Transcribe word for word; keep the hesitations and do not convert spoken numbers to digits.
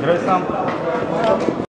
Gracias.